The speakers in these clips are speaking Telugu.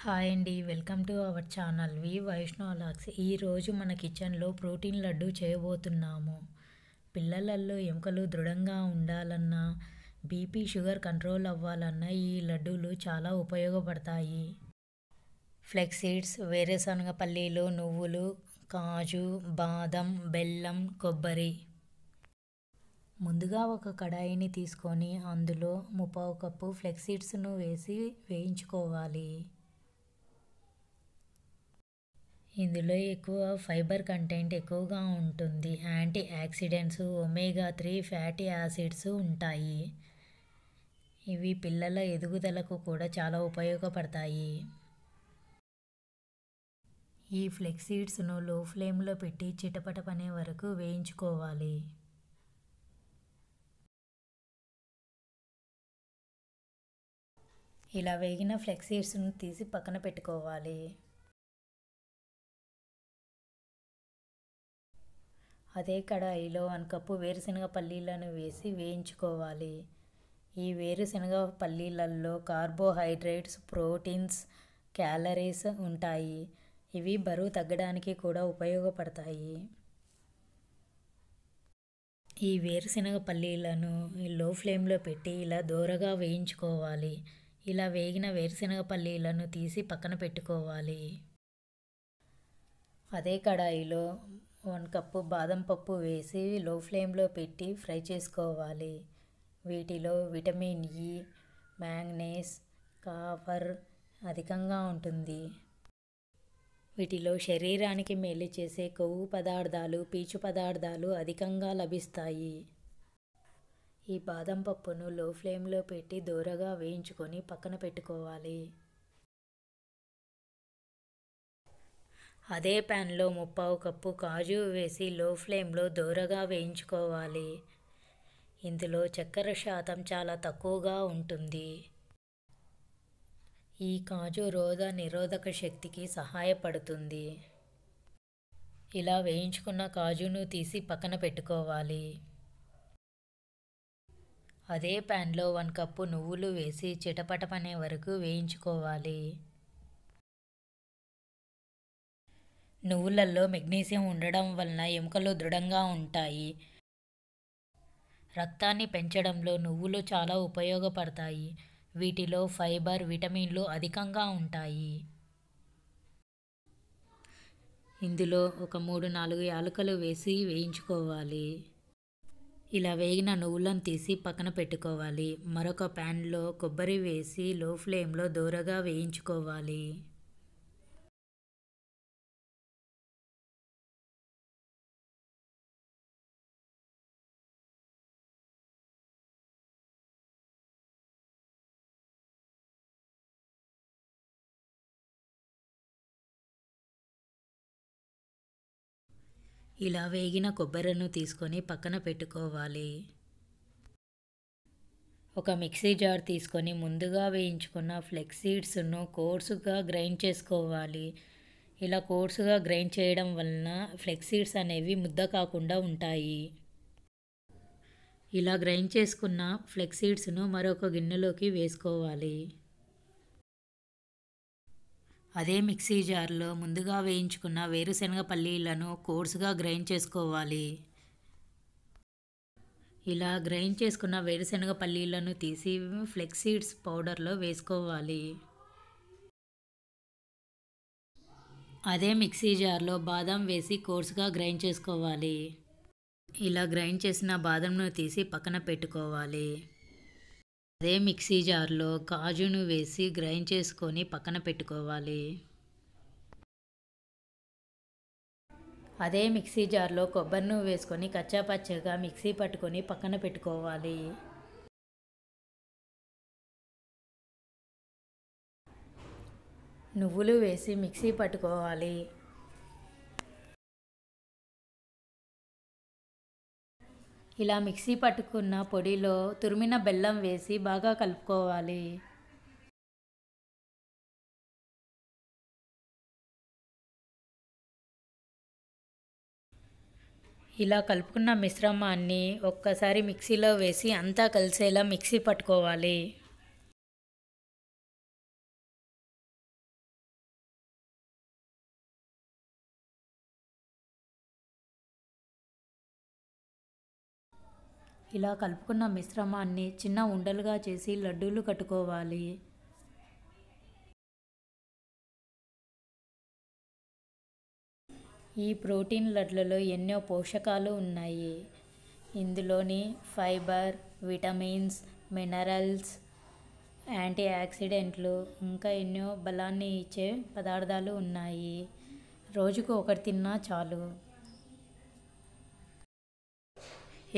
హాయ్ అండి, welcome to our channel V Vaishno vlogs. ఈరోజు మన కిచెన్లో ప్రోటీన్ లడ్డు చేయబోతున్నాము. పిల్లలలో ఎముకలు దృఢంగా ఉండాలన్నా, బీపీ షుగర్ కంట్రోల్ అవ్వాలన్నా ఈ లడ్డూలు చాలా ఉపయోగపడతాయి. ఫ్లెక్స్ సీడ్స్, వేరే శనగపల్లీలు, నువ్వులు, కాజు, బాదం, బెల్లం, కొబ్బరి. ముందుగా ఒక కడాయిని తీసుకొని అందులో 1/2 కప్పు ఫ్లెక్స్ సీడ్స్ను వేసి వేయించుకోవాలి. ఇందులో ఎక్కువ ఫైబర్ కంటెంట్ ఎక్కువగా ఉంటుంది. Antioxidants, omega 3 fatty acids ఉంటాయి. ఇవి పిల్లల ఎదుగుదలకు కూడా చాలా ఉపయోగపడతాయి. ఈ ఫ్లెక్స్ సీడ్స్ను లో ఫ్లేమ్లో పెట్టి చిటపట పనే వరకు వేయించుకోవాలి. ఇలా వేగిన ఫ్లెక్స్ సీడ్స్ను తీసి పక్కన పెట్టుకోవాలి. అదే కడాయిలో 1 కప్పు వేరుశనగ పల్లీలను వేసి వేయించుకోవాలి. ఈ వేరుశనగ పల్లీలలో కార్బోహైడ్రేట్స్, ప్రోటీన్స్, క్యాలరీస్ ఉంటాయి. ఇవి బరువు తగ్గడానికి కూడా ఉపయోగపడతాయి. ఈ వేరుశనగ పల్లీలను లో ఫ్లేమ్లో పెట్టి ఇలా దోరగా వేయించుకోవాలి. ఇలా వేగిన వేరుశనగ పల్లీలను తీసి పక్కన పెట్టుకోవాలి. అదే కడాయిలో 1 కప్పు బాదం పప్పు వేసి లో ఫ్లేమ్లో పెట్టి ఫ్రై చేసుకోవాలి. వీటిలో విటమిన్ E, మ్యాంగనీస్, కాపర్ అధికంగా ఉంటుంది. వీటిలో శరీరానికి మేలు చేసే కొవ్వు పదార్థాలు, పీచు పదార్థాలు అధికంగా లభిస్తాయి. ఈ బాదం పప్పును లో ఫ్లేమ్లో పెట్టి దోరగా వేయించుకొని పక్కన పెట్టుకోవాలి. అదే ప్యాన్లో 1/2 కప్పు కాజు వేసి లో ఫ్లేమ్లో దోరగా వేయించుకోవాలి. ఇందులో చక్కెర శాతం చాలా తక్కువగా ఉంటుంది. ఈ కాజు రోగ నిరోధక శక్తికి సహాయపడుతుంది. ఇలా వేయించుకున్న కాజును తీసి పక్కన పెట్టుకోవాలి. అదే ప్యాన్లో 1 కప్పు నువ్వులు వేసి చిటపటపనే వరకు వేయించుకోవాలి. నువ్వులలో మెగ్నీషియం ఉండడం వలన ఎముకలు దృఢంగా ఉంటాయి. రక్తాన్ని పెంచడంలో నువ్వులు చాలా ఉపయోగపడతాయి. వీటిలో ఫైబర్, విటమిన్లు అధికంగా ఉంటాయి. ఇందులో ఒక 3-4 యాలకులు వేసి వేయించుకోవాలి. ఇలా వేగిన నువ్వులను తీసి పక్కన పెట్టుకోవాలి. మరొక ప్యాన్లో కొబ్బరి వేసి లో ఫ్లేమ్లో దోరగా వేయించుకోవాలి. ఇలా వేగిన కొబ్బరిను తీసుకొని పక్కన పెట్టుకోవాలి. ఒక మిక్సీ జార్ తీసుకొని ముందుగా వేయించుకున్న ఫ్లెక్స్ సీడ్స్ను కోర్సుగా గ్రైండ్ చేసుకోవాలి. ఇలా కోర్సుగా గ్రైండ్ చేయడం వలన ఫ్లెక్స్ సీడ్స్ అనేవి ముద్ద కాకుండా ఉంటాయి. ఇలా గ్రైండ్ చేసుకున్న ఫ్లెక్స్ సీడ్స్ను మరొక గిన్నెలోకి వేసుకోవాలి. అదే మిక్సీ జార్లో ముందుగా వేయించుకున్న వేరుశనగ పల్లీలను కోర్సుగా గ్రైండ్ చేసుకోవాలి. ఇలా గ్రైండ్ చేసుకున్న వేరుశనగ పల్లీలను తీసి ఫ్లెక్స్ సీడ్స్ పౌడర్లో వేసుకోవాలి. అదే మిక్సీ జార్లో బాదం వేసి కోర్సుగా గ్రైండ్ చేసుకోవాలి. ఇలా గ్రైండ్ చేసిన బాదంను తీసి పక్కన పెట్టుకోవాలి. అదే మిక్సీ జార్లో కాజును వేసి గ్రైండ్ చేసుకొని పక్కన పెట్టుకోవాలి. అదే మిక్సీ జార్లో కొబ్బరిను వేసుకొని కచ్చాపచ్చగా మిక్సీ పట్టుకొని పక్కన పెట్టుకోవాలి. నువ్వులు వేసి మిక్సీ పట్టుకోవాలి. ఇలా మిక్సీ పట్టుకున్న పొడిలో తురిమిన బెల్లం వేసి బాగా కలుపుకోవాలి. ఇలా కలుపుకున్న మిశ్రమాన్ని ఒక్కసారి మిక్సీలో వేసి అంతా కలిసేలా మిక్సీ పట్టుకోవాలి. ఇలా కలుపుకున్న మిశ్రమాన్ని చిన్న ఉండలుగా చేసి లడ్డూలు కట్టుకోవాలి. ఈ ప్రోటీన్ లడ్లలో ఎన్నో పోషకాలు ఉన్నాయి. ఇందులోని ఫైబర్, విటమిన్స్, మినరల్స్, యాంటీ ఆక్సిడెంట్లు ఇంకా ఎన్నో బలాన్ని ఇచ్చే పదార్థాలు ఉన్నాయి. రోజుకు ఒకటి తిన్నా చాలు.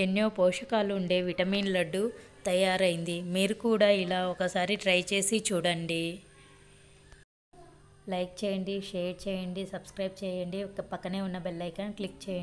ఎన్నో పోషకాలు ఉండే విటమిన్ లడ్డు తయారైంది. మీరు కూడా ఇలా ఒకసారి ట్రై చేసి చూడండి. లైక్ చేయండి, షేర్ చేయండి, సబ్స్క్రైబ్ చేయండి, పక్కనే ఉన్న బెల్ ఐకాన్ క్లిక్ చేయండి.